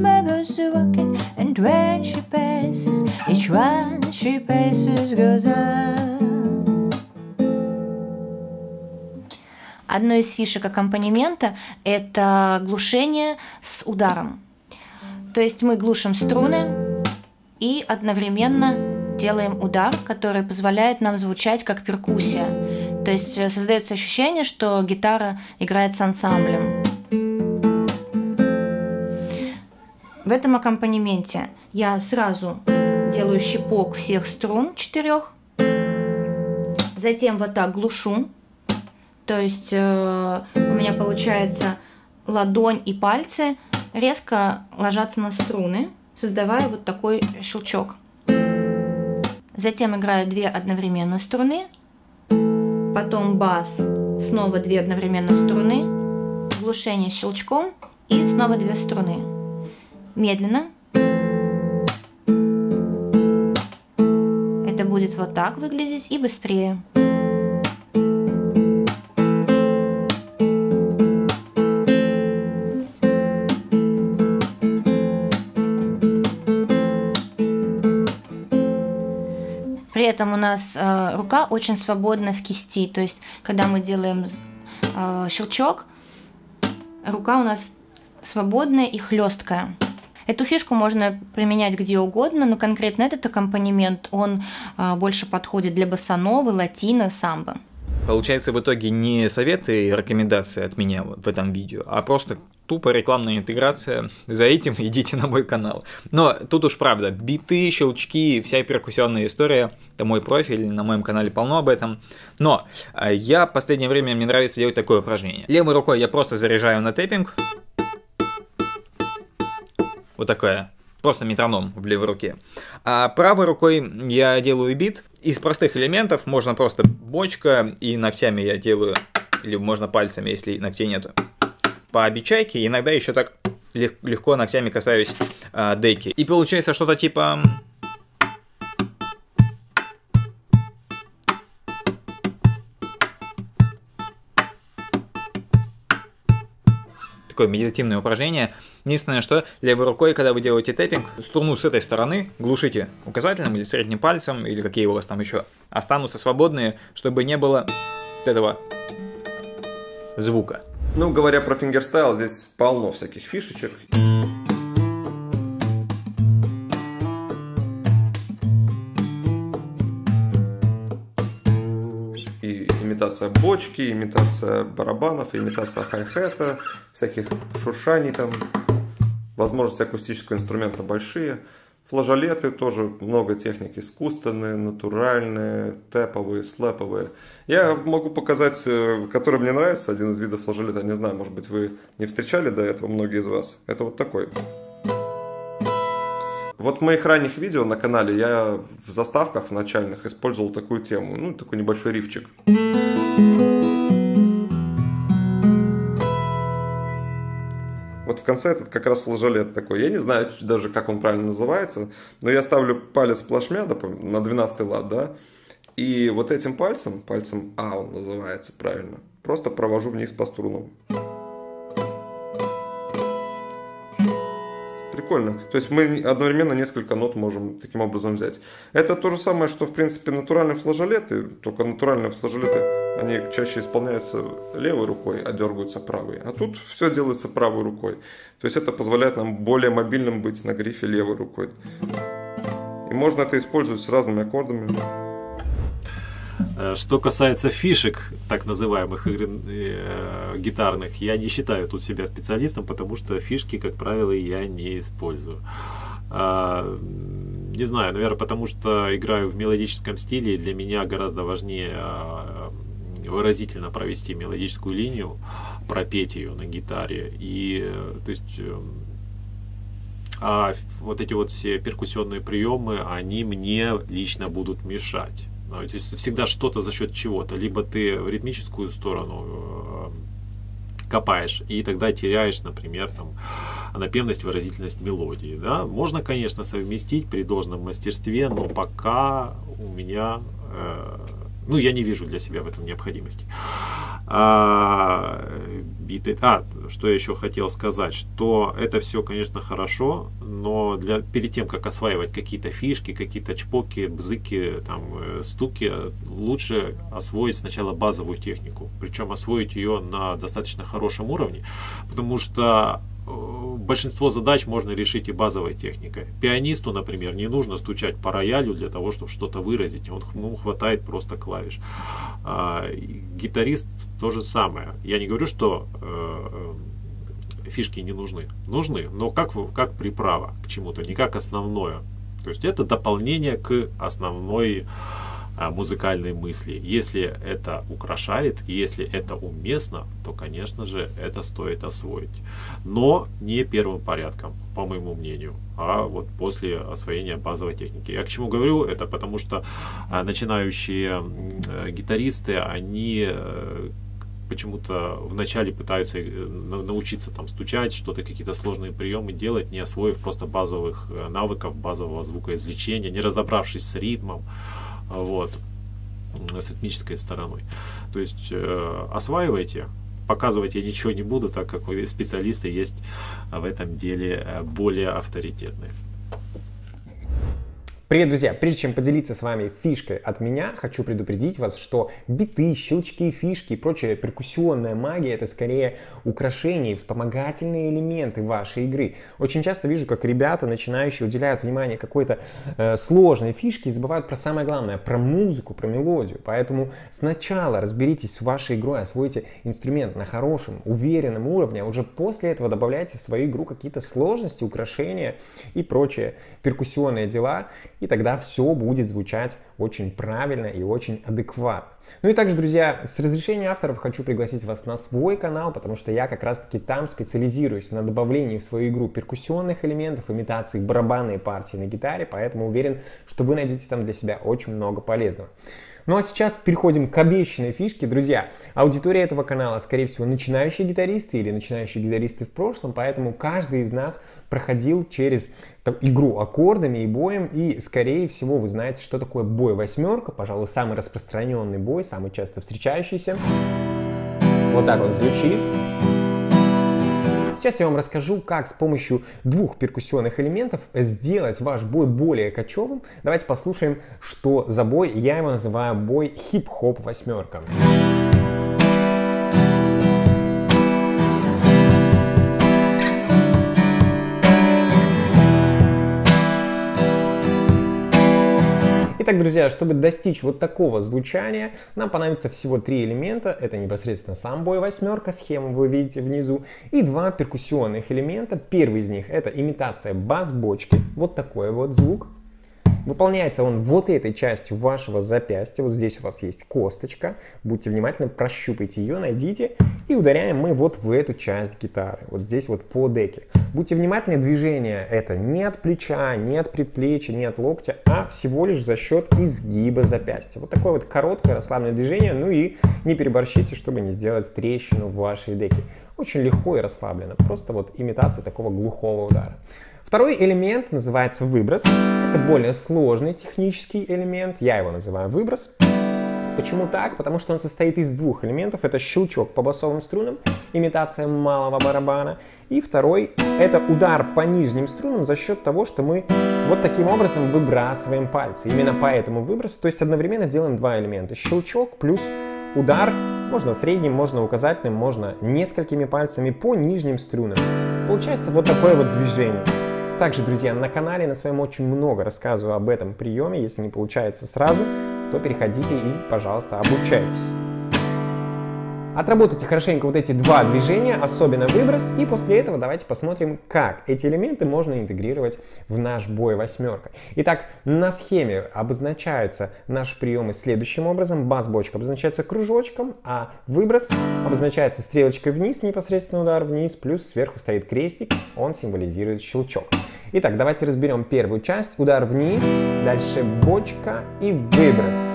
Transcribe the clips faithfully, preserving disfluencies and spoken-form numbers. Grandma goes walking, and when she passes, each one she passes goes up. Одной из фишек аккомпанемента – это глушение с ударом. То есть мы глушим струны и одновременно делаем удар, который позволяет нам звучать как перкуссия. То есть создается ощущение, что гитара играет с ансамблем. В этом аккомпанементе я сразу делаю щипок всех струн четырех, затем вот так глушу. То есть э, у меня получается ладонь и пальцы резко ложатся на струны, создавая вот такой щелчок. Затем играю две одновременно струны, потом бас, снова две одновременно струны, глушение щелчком и снова две струны. Медленно. Это будет вот так выглядеть и быстрее. При этом у нас э, рука очень свободна в кисти, то есть когда мы делаем э, щелчок, рука у нас свободная и хлесткая. Эту фишку можно применять где угодно, но конкретно этот аккомпанемент, он э, больше подходит для босановы, латино, самбо. Получается в итоге не советы и рекомендации от меня в этом видео, а просто тупо рекламная интеграция. За этим идите на мой канал. Но тут уж правда, биты, щелчки, вся перкуссионная история, это мой профиль, на моем канале полно об этом. Но я в последнее время, мне нравится делать такое упражнение. Левой рукой я просто заряжаю на тэппинг. Вот такая. Просто метроном в левой руке. А правой рукой я делаю бит. Из простых элементов можно просто бочка, и ногтями я делаю, или можно пальцами, если ногтей нету. По обечайке, иногда еще так легко ногтями касаюсь а, деки. И получается что-то типа... Такое медитативное упражнение. Единственное, что левой рукой, когда вы делаете тэппинг, струну с этой стороны глушите указательным или средним пальцем, или какие у вас там еще останутся свободные, чтобы не было вот этого звука. Ну, говоря про фингерстайл, здесь полно всяких фишечек. Имитация бочки, имитация барабанов, имитация хай-хета, всяких шуршаний там, возможности акустического инструмента большие. Флажолеты тоже много техник, искусственные, натуральные, тэповые, слэповые. Я могу показать, который мне нравится, один из видов флажолета, не знаю, может быть вы не встречали до этого, многие из вас. Это вот такой. Вот в моих ранних видео на канале я в заставках, в начальных, использовал такую тему, ну, такой небольшой рифчик. Вот в конце этот как раз флажолет такой, я не знаю даже, как он правильно называется, но я ставлю палец плашмя, допустим, на двенадцатый лад, да, и вот этим пальцем, пальцем А он называется правильно, просто провожу вниз по струнам. Прикольно. То есть мы одновременно несколько нот можем таким образом взять. Это то же самое, что в принципе натуральные флажолеты, только натуральные флажолеты, они чаще исполняются левой рукой, а дергаются правой. А тут все делается правой рукой. То есть это позволяет нам более мобильным быть на грифе левой рукой. И можно это использовать с разными аккордами. Что касается фишек, так называемых гитарных, я не считаю тут себя специалистом, потому что фишки, как правило, я не использую. Не знаю, наверное, потому что играю в мелодическом стиле, и для меня гораздо важнее выразительно провести мелодическую линию, пропеть ее на гитаре. И, то есть, а вот эти вот все перкуссионные приемы, они мне лично будут мешать. То есть всегда что-то за счет чего-то. Либо ты в ритмическую сторону копаешь, и тогда теряешь, например, там, напевность, выразительность мелодии. Да? Можно, конечно, совместить при должном мастерстве, но пока у меня... Э, ну, я не вижу для себя в этом необходимости. А, биты, а, что я еще хотел сказать, что это все, конечно, хорошо, но для, перед тем, как осваивать какие-то фишки, какие-то чпоки, бзыки, там, стуки, лучше освоить сначала базовую технику, причем освоить ее на достаточно хорошем уровне, потому что большинство задач можно решить и базовой техникой. Пианисту, например, не нужно стучать по роялю для того, чтобы что-то выразить. Он, ну, хватает просто клавиш. А, гитарист то же самое. Я не говорю, что э, фишки не нужны. Нужны, но как, как приправа к чему-то, не как основное. То есть это дополнение к основной э, музыкальной мысли. Если это украшает, если это уместно, то, конечно же, это стоит освоить. Но не первым порядком, по моему мнению, а вот после освоения базовой техники. Я к чему говорю это? Потому что начинающие гитаристы, они почему-то вначале пытаются научиться там стучать, что-то, какие-то сложные приемы делать, не освоив просто базовых навыков, базового звукоизвлечения, не разобравшись с ритмом, вот, с ритмической стороной. То есть э, осваивайте. Показывать я ничего не буду, так как специалисты есть в этом деле более авторитетные. Привет, друзья! Прежде чем поделиться с вами фишкой от меня, хочу предупредить вас, что биты, щелчки, фишки и прочая перкуссионная магия — это скорее украшения и вспомогательные элементы вашей игры. Очень часто вижу, как ребята, начинающие, уделяют внимание какой-то э, сложной фишке и забывают про самое главное, про музыку, про мелодию. Поэтому сначала разберитесь с вашей игрой, освойте инструмент на хорошем, уверенном уровне, а уже после этого добавляйте в свою игру какие-то сложности, украшения и прочие перкуссионные дела. И тогда все будет звучать очень правильно и очень адекватно. Ну и также, друзья, с разрешения авторов хочу пригласить вас на свой канал, потому что я как раз-таки там специализируюсь на добавлении в свою игру перкуссионных элементов, имитации барабанной партии на гитаре, поэтому уверен, что вы найдете там для себя очень много полезного. Ну а сейчас переходим к обещанной фишке, друзья. Аудитория этого канала, скорее всего, начинающие гитаристы или начинающие гитаристы в прошлом, поэтому каждый из нас проходил через там, игру аккордами и боем, и, скорее всего, вы знаете, что такое бой восьмерка, пожалуй, самый распространенный бой, самый часто встречающийся. Вот так он звучит. Сейчас я вам расскажу, как с помощью двух перкуссионных элементов сделать ваш бой более кочевым. Давайте послушаем, что за бой. Я его называю бой хип-хоп восьмерка. Итак, друзья, чтобы достичь вот такого звучания, нам понадобится всего три элемента. Это непосредственно сам бой восьмерка, схему вы видите внизу, и два перкуссионных элемента. Первый из них — это имитация бас-бочки, вот такой вот звук. Выполняется он вот этой частью вашего запястья, вот здесь у вас есть косточка, будьте внимательны, прощупайте ее, найдите, и ударяем мы вот в эту часть гитары, вот здесь вот по деке. Будьте внимательны, движение это не от плеча, не от предплечья, не от локтя, а всего лишь за счет изгиба запястья. Вот такое вот короткое расслабленное движение, ну и не переборщите, чтобы не сделать трещину в вашей деке. Очень легко и расслабленно, просто вот имитация такого глухого удара. Второй элемент называется выброс. Это более сложный технический элемент. Я его называю выброс. Почему так? Потому что он состоит из двух элементов. Это щелчок по басовым струнам, имитация малого барабана. И второй — это удар по нижним струнам за счет того, что мы вот таким образом выбрасываем пальцы. Именно поэтому выброс. То есть одновременно делаем два элемента. Щелчок плюс удар. Можно средним, можно указательным, можно несколькими пальцами по нижним струнам. Получается вот такое вот движение. Также, друзья, на канале на своем очень много рассказываю об этом приеме. Если не получается сразу, то переходите и, пожалуйста, обучайтесь. Отработайте хорошенько вот эти два движения, особенно выброс, и после этого давайте посмотрим, как эти элементы можно интегрировать в наш бой восьмерка. Итак, на схеме обозначаются наши приемы следующим образом. Бас-бочка обозначается кружочком, а выброс обозначается стрелочкой вниз, непосредственно удар вниз, плюс сверху стоит крестик, он символизирует щелчок. Итак, давайте разберем первую часть. Удар вниз, дальше бочка и выброс.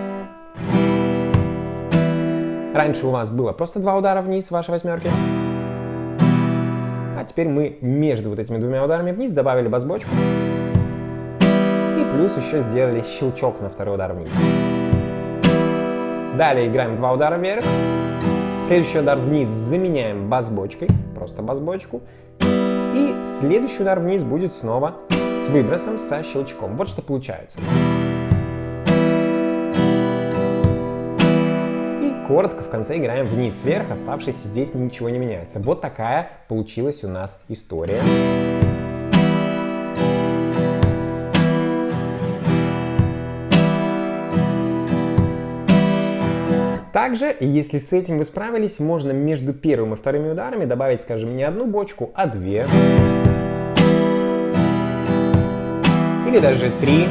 Раньше у вас было просто два удара вниз в вашей восьмерке. А теперь мы между вот этими двумя ударами вниз добавили бас-бочку. И плюс еще сделали щелчок на второй удар вниз. Далее играем два удара вверх. Следующий удар вниз заменяем бас-бочкой, просто бас-бочку. И следующий удар вниз будет снова с выбросом, со щелчком. Вот что получается. Коротко в конце играем вниз-вверх, оставшийся здесь ничего не меняется. Вот такая получилась у нас история. Также, если с этим вы справились, можно между первым и вторыми ударами добавить, скажем, не одну бочку, а две. Или даже три.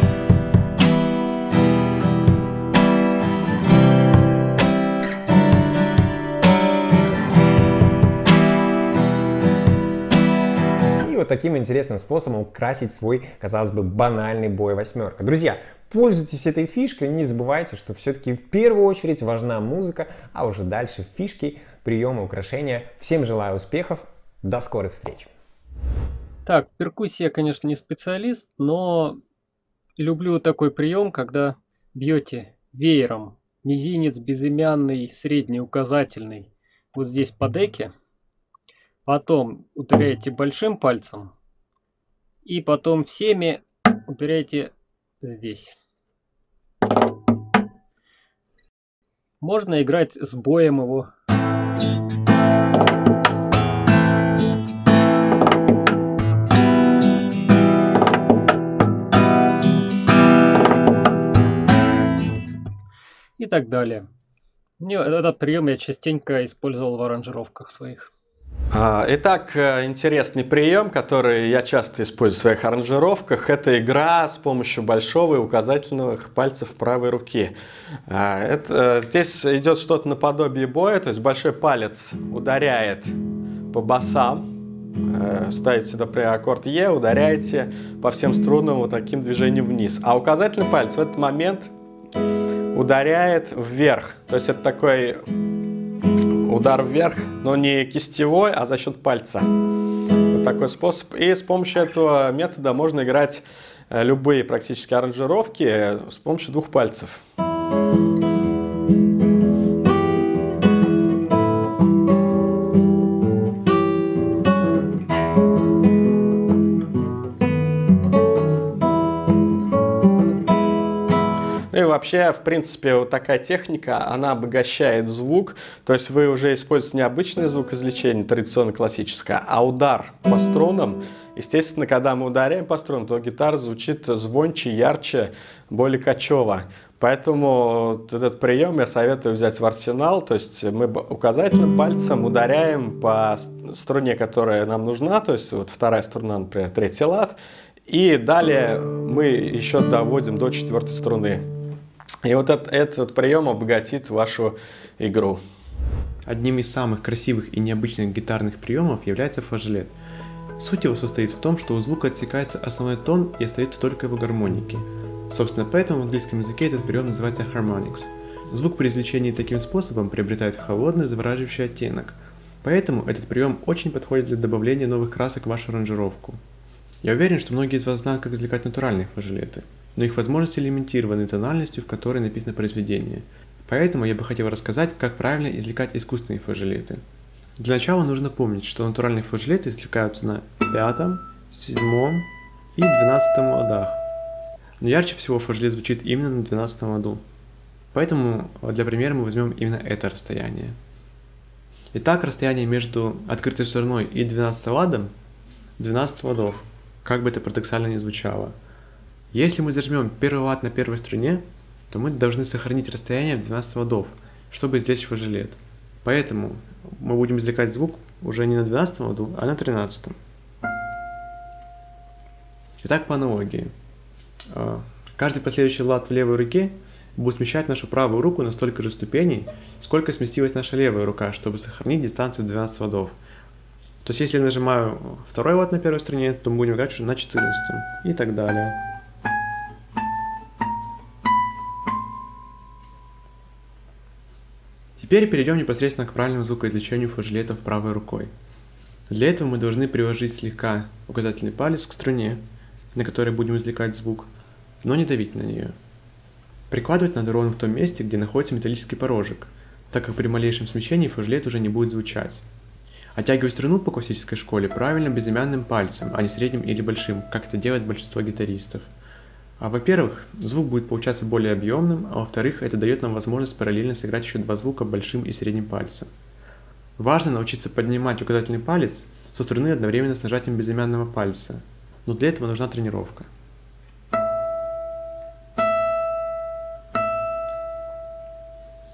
Таким интересным способом украсить свой, казалось бы, банальный бой восьмерка. Друзья, пользуйтесь этой фишкой, не забывайте, что все-таки в первую очередь важна музыка, а уже дальше фишки, приемы, украшения. Всем желаю успехов, до скорых встреч! Так, в перкуссии я, конечно, не специалист, но люблю такой прием, когда бьете веером, мизинец безымянный, средний, указательный, вот здесь по деке. Потом ударяете большим пальцем и потом всеми ударяете здесь. Можно играть с боем его. И так далее. Мне этот прием я частенько использовал в аранжировках своих. Итак, интересный прием, который я часто использую в своих аранжировках, это игра с помощью большого и указательных пальцев правой руки. Это, здесь идет что-то наподобие боя, то есть большой палец ударяет по басам, ставите, например, аккорд Е, ударяете по всем струнам вот таким движением вниз, а указательный палец в этот момент ударяет вверх, то есть это такой... удар вверх, но не кистевой, а за счет пальца. Вот такой способ. И с помощью этого метода можно играть любые практически аранжировки с помощью двух пальцев. Вообще, в принципе, вот такая техника, она обогащает звук, то есть вы уже используете не обычный звукоизвлечение, традиционно-классическое, а удар по струнам. Естественно, когда мы ударяем по струнам, то гитара звучит звонче, ярче, более качево. Поэтому вот этот прием я советую взять в арсенал, то есть мы указательным пальцем ударяем по струне, которая нам нужна, то есть вот вторая струна, например, третий лад, и далее мы еще доводим до четвертой струны. И вот этот, этот прием обогатит вашу игру. Одним из самых красивых и необычных гитарных приемов является флажолет. Суть его состоит в том, что у звука отсекается основной тон и остается только его гармоники. Собственно, поэтому в английском языке этот прием называется harmonics. Звук при извлечении таким способом приобретает холодный, завораживающий оттенок. Поэтому этот прием очень подходит для добавления новых красок в вашу аранжировку. Я уверен, что многие из вас знают, как извлекать натуральные флажолеты, но их возможности лимитированы тональностью, в которой написано произведение. Поэтому я бы хотел рассказать, как правильно извлекать искусственные флажолеты. Для начала нужно помнить, что натуральные флажолеты извлекаются на пятом, седьмом и двенадцатом ладах. Но ярче всего флажолет звучит именно на двенадцатом ладу. Поэтому для примера мы возьмем именно это расстояние. Итак, расстояние между открытой стороной и двенадцатым ладом двенадцать ладов, как бы это парадоксально ни звучало. Если мы зажмем первый лад на первой струне, то мы должны сохранить расстояние в двенадцать ладов, чтобы извлечь флажолет. Поэтому мы будем извлекать звук уже не на двенадцатом ладу, а на тринадцатом. Итак, по аналогии. Каждый последующий лад в левой руке будет смещать нашу правую руку на столько же ступеней, сколько сместилась наша левая рука, чтобы сохранить дистанцию в двенадцать ладов. То есть, если я нажимаю второй лад на первой струне, то мы будем играть уже на четырнадцатом и так далее. Теперь перейдем непосредственно к правильному звукоизвлечению флажолетов правой рукой. Для этого мы должны приложить слегка указательный палец к струне, на которой будем извлекать звук, но не давить на нее. Прикладывать надо ровно в том месте, где находится металлический порожек. так как при малейшем смещении флажолет уже не будет звучать. Оттягивай струну по классической школе правильно безымянным пальцем, а не средним или большим, как это делает большинство гитаристов. А во-первых, звук будет получаться более объемным, а во-вторых, это дает нам возможность параллельно сыграть еще два звука большим и средним пальцем. Важно научиться поднимать указательный палец со струны одновременно с нажатием безымянного пальца, но для этого нужна тренировка.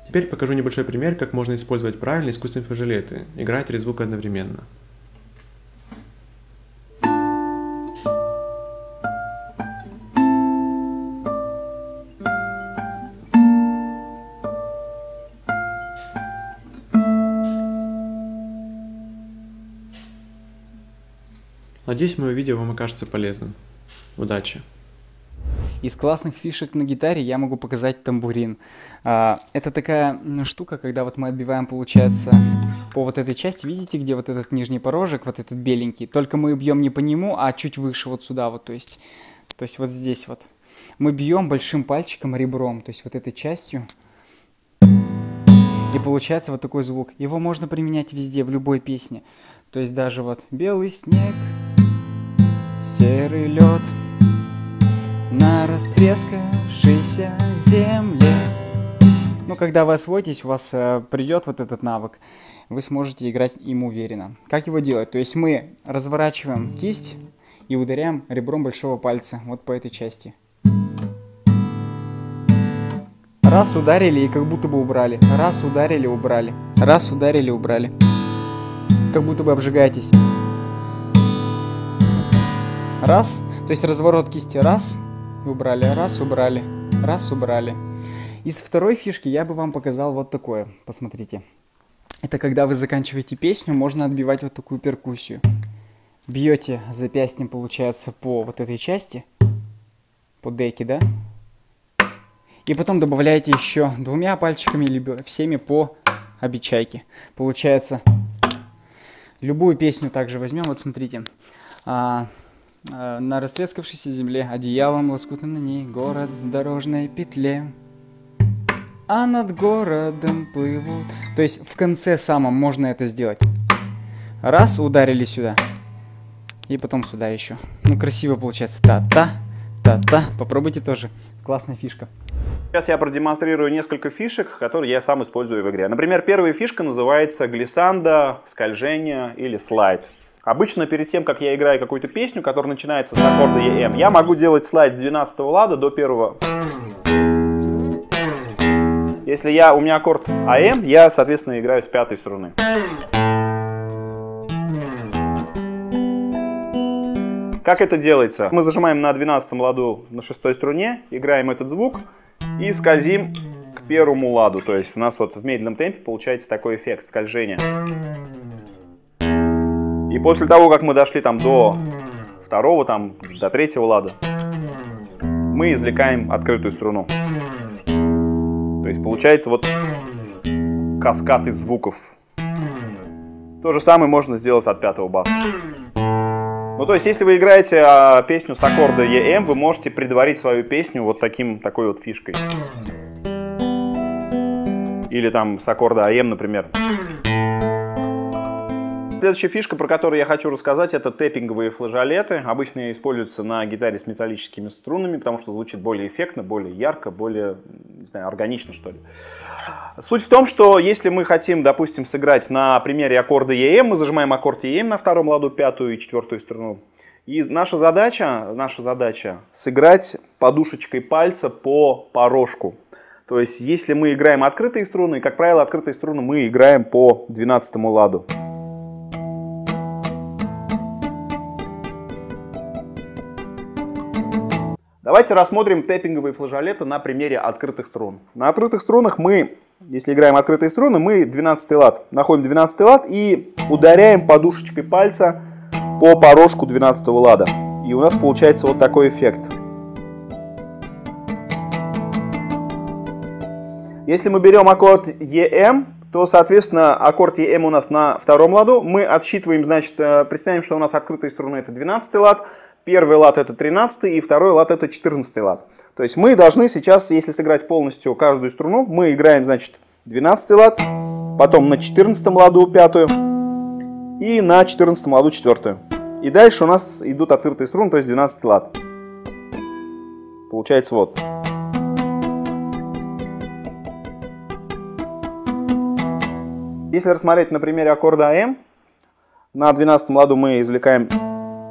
Теперь покажу небольшой пример, как можно использовать правильно искусственные флажолеты, играя три звука одновременно. Надеюсь, мое видео вам окажется полезным. Удачи! Из классных фишек на гитаре я могу показать тамбурин. Это такая штука, когда вот мы отбиваем, получается, по вот этой части, видите, где вот этот нижний порожек, вот этот беленький, только мы бьем не по нему, а чуть выше вот сюда вот, то есть, то есть вот здесь вот. Мы бьем большим пальчиком ребром, то есть вот этой частью. И получается вот такой звук. Его можно применять везде, в любой песне. То есть даже вот белый снег, серый лед, на растрескавшейся земле. Ну, когда вы освоитесь, у вас э, придет вот этот навык, вы сможете играть им уверенно. Как его делать? То есть мы разворачиваем кисть и ударяем ребром большого пальца, вот по этой части. Раз ударили и как будто бы убрали, раз ударили, убрали, раз ударили, убрали. Как будто бы обжигаетесь. Раз, то есть разворот кисти, раз. Убрали, раз, убрали, раз, убрали. Из второй фишки я бы вам показал вот такое, посмотрите. Это когда вы заканчиваете песню, можно отбивать вот такую перкуссию. Бьете запястьем, получается, по вот этой части, по деке, да? И потом добавляете еще двумя пальчиками, либо всеми по обечайке. Получается, любую песню также возьмем, вот смотрите. На растрескавшейся земле, одеялом лоскутным на ней, город в дорожной петле, а над городом плывут. То есть в конце самом можно это сделать. Раз, ударили сюда. И потом сюда еще. Ну, красиво получается. Та-та, та-та. Попробуйте тоже. Классная фишка. Сейчас я продемонстрирую несколько фишек, которые я сам использую в игре. Например, первая фишка называется глиссанда, скольжение или слайд. Обычно перед тем, как я играю какую-то песню, которая начинается с аккорда Е М, я могу делать слайд с двенадцатого лада до первого. Если я, у меня аккорд А М, я, соответственно, играю с пятой струны. Как это делается? Мы зажимаем на двенадцатом ладу на шестой струне, играем этот звук и скользим к первому ладу. То есть у нас вот в медленном темпе получается такой эффект скольжения. И после того, как мы дошли там до второго, там, до третьего лада, мы извлекаем открытую струну. То есть получается вот каскад из звуков. То же самое можно сделать от пятого баса. Ну то есть, если вы играете а, песню с аккорда Е М, вы можете предварить свою песню вот таким, такой вот фишкой. Или там с аккорда А М, например. Следующая фишка, про которую я хочу рассказать, это тэппинговые флажолеты. Обычно используются на гитаре с металлическими струнами, потому что звучит более эффектно, более ярко, более, не знаю, органично, что ли. Суть в том, что если мы хотим, допустим, сыграть на примере аккорда Е М, мы зажимаем аккорд Е М на втором ладу, пятую и четвертую струну. И наша задача, наша задача сыграть подушечкой пальца по порожку. То есть если мы играем открытые струны, как правило, открытые струны мы играем по двенадцатому ладу. Давайте рассмотрим тэппинговые флажолеты на примере открытых струн. На открытых струнах мы, если играем открытые струны, мы двенадцатый лад. Находим двенадцатый лад и ударяем подушечкой пальца по порожку двенадцатого лада. И у нас получается вот такой эффект. Если мы берем аккорд Е М, то, соответственно, аккорд Е М у нас на втором ладу. Мы отсчитываем, значит, представим, что у нас открытые струны это двенадцатый лад. Первый лад это тринадцатый и второй лад это четырнадцатый лад. То есть мы должны сейчас, если сыграть полностью каждую струну, мы играем, значит, двенадцатый лад, потом на четырнадцатом ладу пятую и на четырнадцатом ладу четвертую. И дальше у нас идут открытые струны, то есть двенадцатый лад. Получается вот. Если рассмотреть на примере аккорда АМ, на двенадцатом ладу мы извлекаем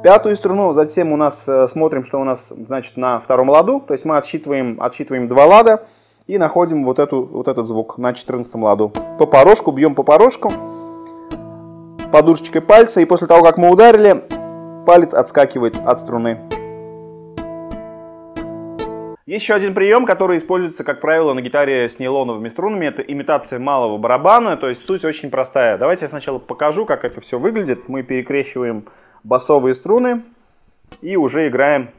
пятую струну, затем у нас э, смотрим, что у нас значит на втором ладу, то есть мы отсчитываем, отсчитываем два лада и находим вот, эту, вот этот звук на четырнадцатом ладу. По порожку, бьем по порожку, подушечкой пальца, и после того, как мы ударили, палец отскакивает от струны. Еще один прием, который используется, как правило, на гитаре с нейлоновыми струнами, это имитация малого барабана, то есть суть очень простая. Давайте я сначала покажу, как это все выглядит. Мы перекрещиваем басовые струны и уже играем.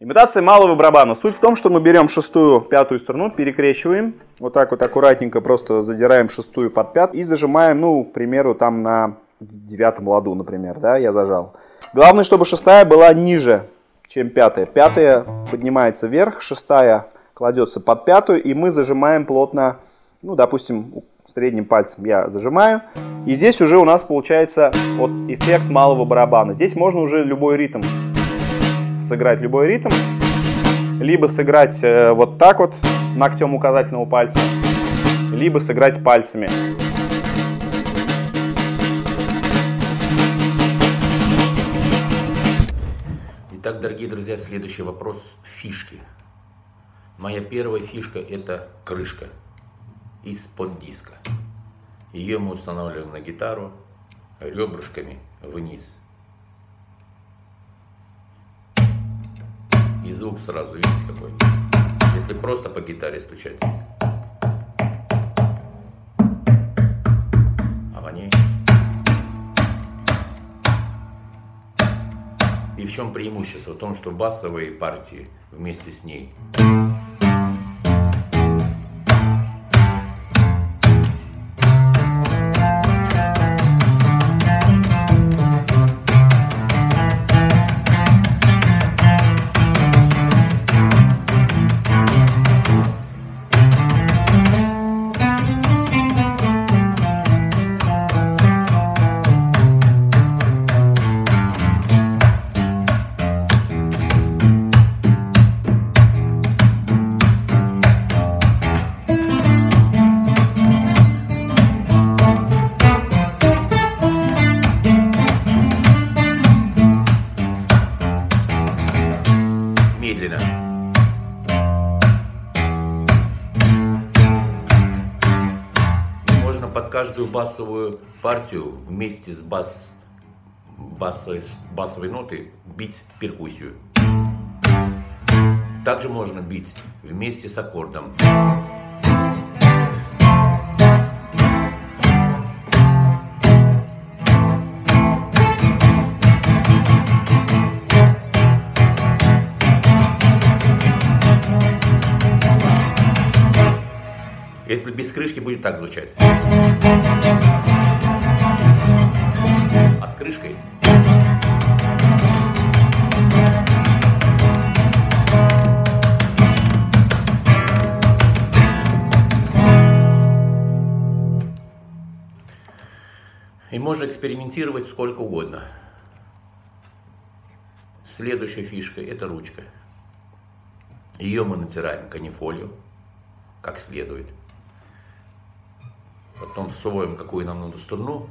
Имитация малого барабана. Суть в том, что мы берем шестую, пятую струну, перекрещиваем, вот так вот аккуратненько просто задираем шестую под пятую и зажимаем, ну, к примеру, там на в девятом ладу, например, да, я зажал. Главное, чтобы шестая была ниже, чем пятая. Пятая поднимается вверх, шестая кладется под пятую, и мы зажимаем плотно, ну, допустим, средним пальцем я зажимаю. И здесь уже у нас получается вот эффект малого барабана. Здесь можно уже любой ритм сыграть, любой ритм, либо сыграть э, вот так вот, ногтем указательного пальца, либо сыграть пальцами. Итак, дорогие друзья, следующий вопрос – фишки. Моя первая фишка – это крышка из-под диска. Ее мы устанавливаем на гитару ребрышками вниз. И звук сразу, видите, какой? Если просто по гитаре стучать. А по ней. И в чем преимущество? В том, что басовые партии вместе с ней. Каждую басовую партию вместе с бас, басой, басовой нотой бить перкуссию. Также можно бить вместе с аккордом. Если без крышки, будет так звучать. А с крышкой? И можно экспериментировать сколько угодно. Следующая фишка – это ручка. Ее мы натираем канифолью как следует. Потом всовываем, какую нам надо струну.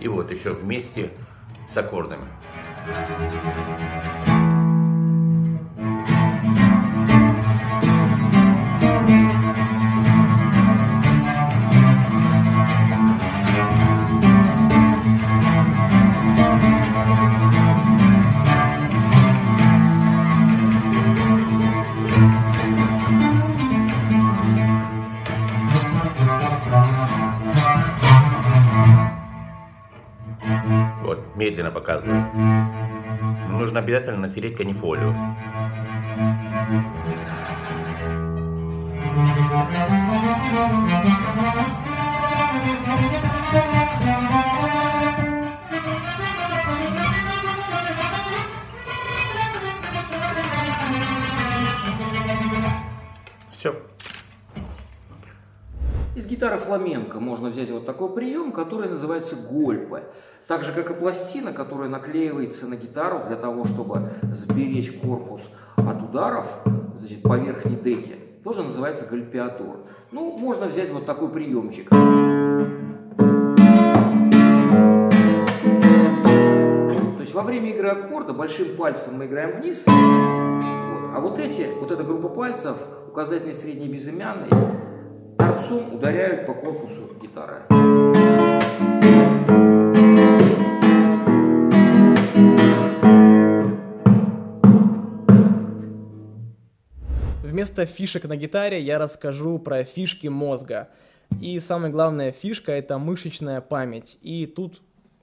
И вот еще вместе с аккордами. медленно показываю. Нужно обязательно натереть канифолию. Все. Из гитары фламенко можно взять вот такой прием, который называется гольпе. Так же, как и пластина, которая наклеивается на гитару для того, чтобы сберечь корпус от ударов, значит, по верхней деке, тоже называется гольпеатур. Ну, можно взять вот такой приемчик. То есть во время игры аккорда большим пальцем мы играем вниз, а вот эти, вот эта группа пальцев, указательный, средний, безымянный, торцом ударяют по корпусу гитары. Вместо фишек на гитаре я расскажу про фишки мозга. И самая главная фишка — это мышечная память. И тут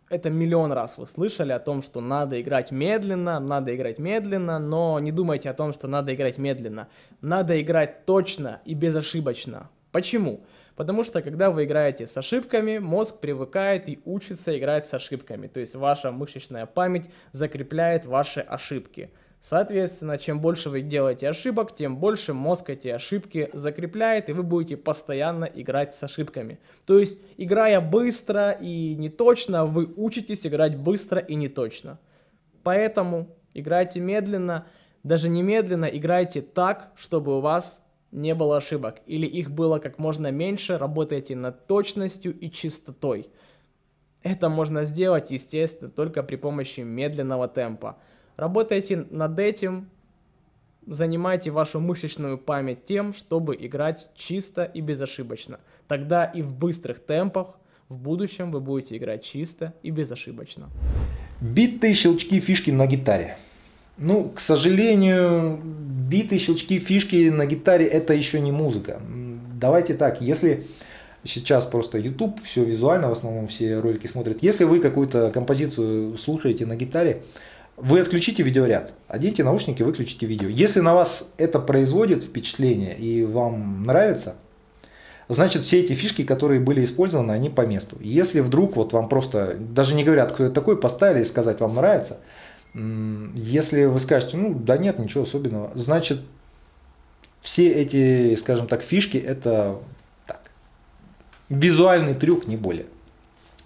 это миллион раз вы слышали о том, что надо играть медленно, надо играть медленно, но не думайте о том, что надо играть медленно. Надо играть точно и безошибочно. Почему? Потому что когда вы играете с ошибками, мозг привыкает и учится играть с ошибками. То есть ваша мышечная память закрепляет ваши ошибки. Соответственно, чем больше вы делаете ошибок, тем больше мозг эти ошибки закрепляет, и вы будете постоянно играть с ошибками. То есть, играя быстро и неточно, вы учитесь играть быстро и неточно. Поэтому играйте медленно, даже не медленно, играйте так, чтобы у вас не было ошибок, или их было как можно меньше, работайте над точностью и чистотой. Это можно сделать, естественно, только при помощи медленного темпа. Работайте над этим, занимайте вашу мышечную память тем, чтобы играть чисто и безошибочно. Тогда и в быстрых темпах в будущем вы будете играть чисто и безошибочно. Биты, щелчки, фишки на гитаре. Ну, к сожалению, биты, щелчки, фишки на гитаре — это еще не музыка. Давайте так, если... Сейчас просто YouTube, все визуально, в основном все ролики смотрят. Если вы какую-то композицию слушаете на гитаре, вы отключите видеоряд, оденьте наушники, выключите видео. Если на вас это производит впечатление и вам нравится, значит, все эти фишки, которые были использованы, они по месту. Если вдруг вот вам просто, даже не говорят, кто это такой, поставили и сказать, вам нравится. Если вы скажете, ну да нет, ничего особенного, значит, все эти, скажем так, фишки — это так, визуальный трюк, не более.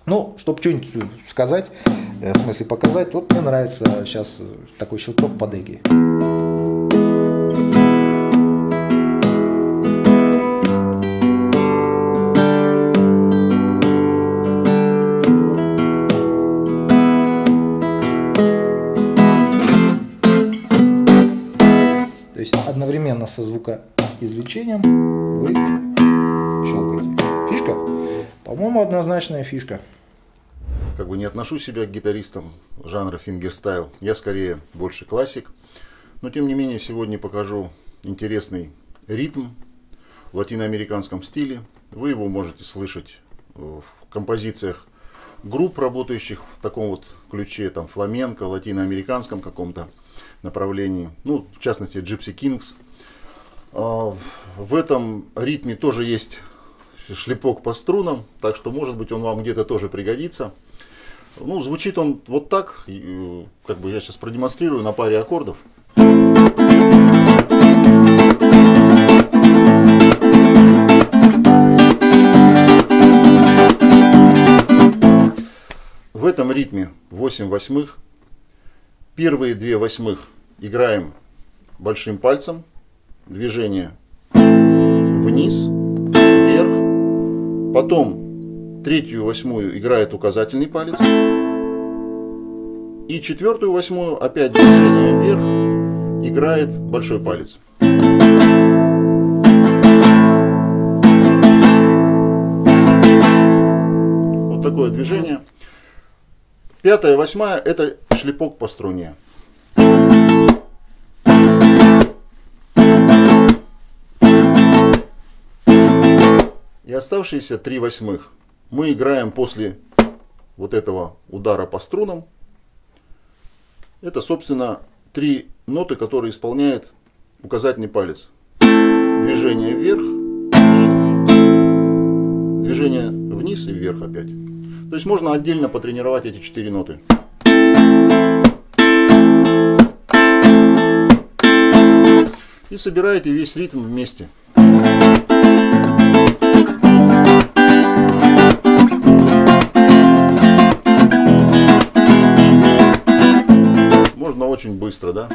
Ну, чтобы что-нибудь сказать, в смысле показать, вот мне нравится сейчас такой щелчок по деке. То есть одновременно со звукоизвлечением вы щелкаете. Фишка? По-моему, однозначная фишка. Как бы не отношу себя к гитаристам жанра фингерстайл. Я скорее больше классик. Но тем не менее, сегодня покажу интересный ритм в латиноамериканском стиле. Вы его можете слышать в композициях групп, работающих в таком вот ключе, там фламенко, латиноамериканском каком-то направлении. Ну, в частности, Gypsy Kings. В этом ритме тоже есть шлепок по струнам, так что, может быть, он вам где-то тоже пригодится. Ну, звучит он вот так, как бы я сейчас продемонстрирую на паре аккордов. В этом ритме восемь восьмых. Первые две восьмых играем большим пальцем, движение вниз. Потом третью восьмую играет указательный палец. И четвертую восьмую, опять движение вверх, играет большой палец. Вот такое движение. Пятая, восьмая — это шлепок по струне. И оставшиеся три восьмых мы играем после вот этого удара по струнам Это, собственно, три ноты, которые исполняет указательный палец. Движение вверх, движение вниз и вверх опять. То есть можно отдельно потренировать эти четыре ноты. И собираете весь ритм вместе. Можно очень быстро, да?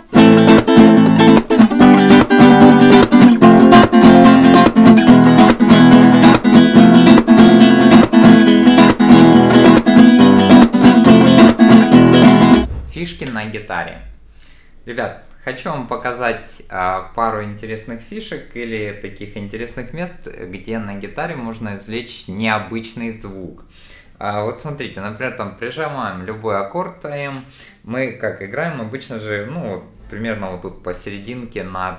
Фишки на гитаре. Ребят, хочу вам показать а, пару интересных фишек или таких интересных мест, где на гитаре можно извлечь необычный звук. А, вот смотрите, например, там прижимаем любой аккорд АМ, мы как играем обычно же, ну, примерно вот тут посерединке над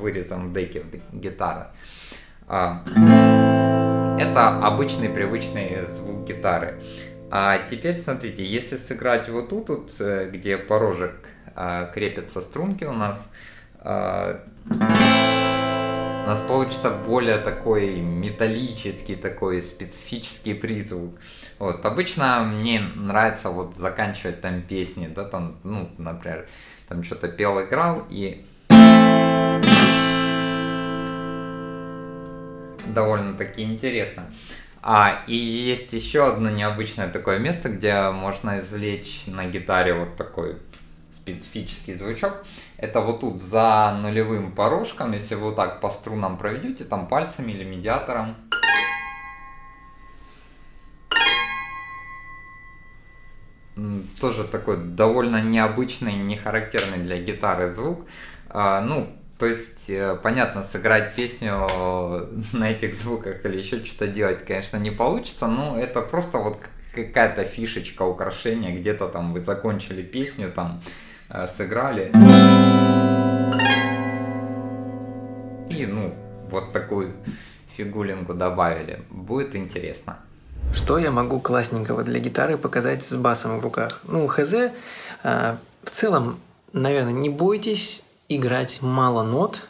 вырезом деки гитары. А, это обычный привычный звук гитары. А теперь смотрите, если сыграть вот тут, вот, где порожек крепятся струнки у нас, а, у нас получится более такой металлический, такой специфический призвук. Вот. Обычно мне нравится вот заканчивать там песни, да, там, ну, например, там что-то пел, играл и довольно-таки интересно. А, и есть еще одно необычное такое место, где можно извлечь на гитаре вот такой специфический звучок. Это вот тут за нулевым порожком, если вы вот так по струнам проведете, там пальцами или медиатором. Тоже такой довольно необычный, нехарактерный для гитары звук. А, ну, то есть, понятно, сыграть песню на этих звуках или еще что-то делать, конечно, не получится, но это просто вот какая-то фишечка, украшение, где-то там вы закончили песню, там сыграли. И, ну, вот такую фигулинку добавили. Будет интересно. Что я могу классненького для гитары показать с басом в руках? Ну, хз, в целом, наверное, не бойтесь играть мало нот,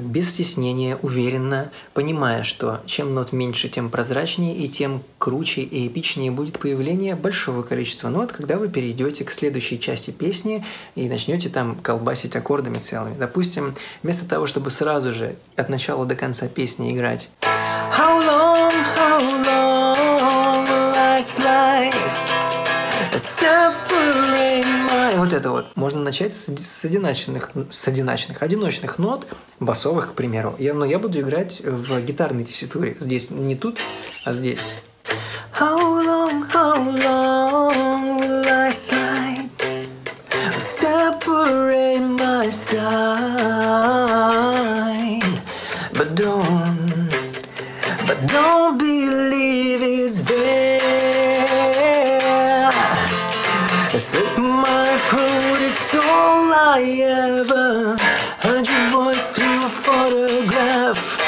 без стеснения, уверенно, понимая, что чем нот меньше, тем прозрачнее и тем круче и эпичнее будет появление большого количества нот, когда вы перейдете к следующей части песни и начнете там колбасить аккордами целыми. Допустим, вместо того, чтобы сразу же от начала до конца песни играть how long, how long last night, вот это вот. Можно начать с, с, одиночных, с одиночных, одиночных нот, басовых, к примеру. Я, но я буду играть в гитарной тесситуре. Здесь не тут, а здесь. How long, how long last night separate my side, but don't, but don't believe it's there. Slip my food, it's all I ever heard your voice through a photograph.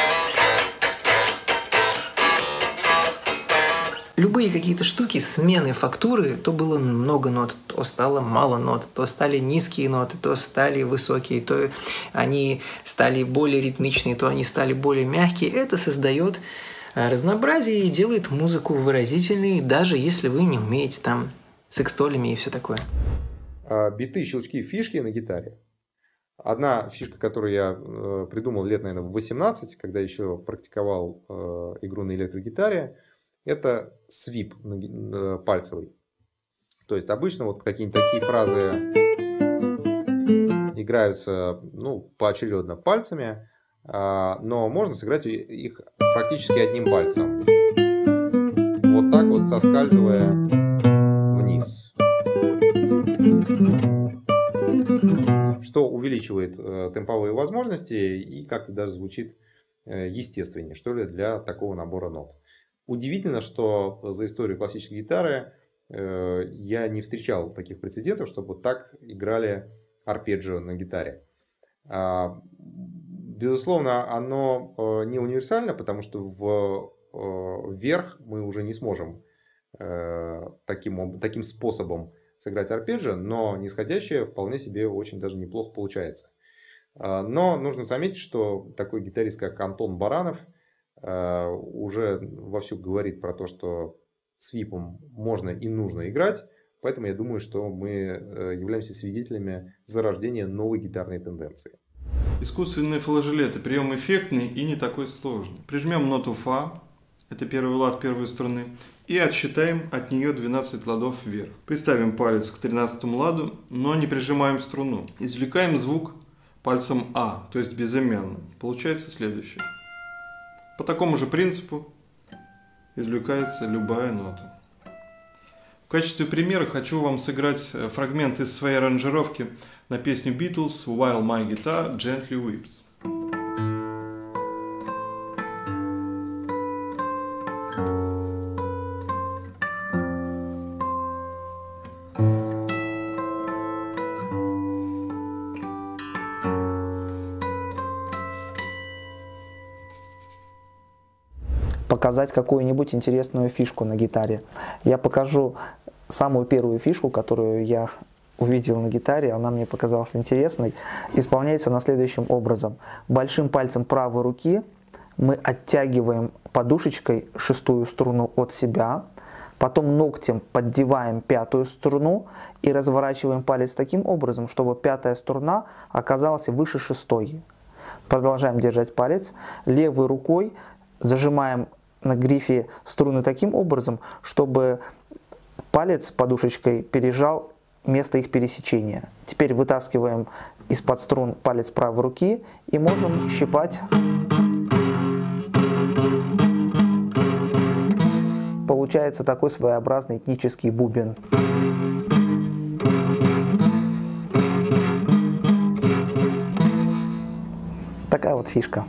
Любые какие-то штуки, смены фактуры, то было много нот, то стало мало нот, то стали низкие ноты, то стали высокие, то они стали более ритмичные, то они стали более мягкие. Это создает разнообразие и делает музыку выразительной, даже если вы не умеете там секстолями и все такое. Биты, щелчки, фишки на гитаре. Одна фишка, которую я э, придумал лет, наверное, в восемнадцать, когда еще практиковал э, игру на электрогитаре, это свип э, пальцевый. То есть обычно вот какие-нибудь такие фразы играются, ну, поочередно пальцами, э, но можно сыграть их практически одним пальцем. Вот так вот, соскальзывая вниз. Что увеличивает э, темповые возможности и как-то даже звучит э, естественнее, что ли, для такого набора нот. Удивительно, что за историю классической гитары э, я не встречал таких прецедентов, чтобы так играли арпеджио на гитаре. А, безусловно, оно э, не универсально, потому что в, э, вверх мы уже не сможем э, таким, таким способом сыграть арпеджио, но нисходящее вполне себе очень даже неплохо получается. Но нужно заметить, что такой гитарист, как Антон Баранов, уже вовсю говорит про то, что с випом можно и нужно играть. Поэтому я думаю, что мы являемся свидетелями зарождения новой гитарной тенденции. Искусственные флажолеты. Прием эффектный и не такой сложный. Прижмем ноту фа, это первый лад первой струны, и отсчитаем от нее двенадцать ладов вверх. Приставим палец к тринадцатому ладу, но не прижимаем струну. Извлекаем звук пальцем А, то есть безымянным. Получается следующее. По такому же принципу извлекается любая нота. В качестве примера хочу вам сыграть фрагмент из своей аранжировки на песню Beatles «While My Guitar Gently Weeps». Показать какую-нибудь интересную фишку на гитаре. Я покажу самую первую фишку, которую я увидел на гитаре, она мне показалась интересной. Исполняется она следующим образом. Большим пальцем правой руки мы оттягиваем подушечкой шестую струну от себя, потом ногтем поддеваем пятую струну и разворачиваем палец таким образом, чтобы пятая струна оказалась выше шестой. Продолжаем держать палец. Левой рукой зажимаем на грифе струны таким образом, чтобы палец подушечкой пережал место их пересечения. Теперь вытаскиваем из-под струн палец правой руки и можем щипать. Получается такой своеобразный этнический бубен. Такая вот фишка.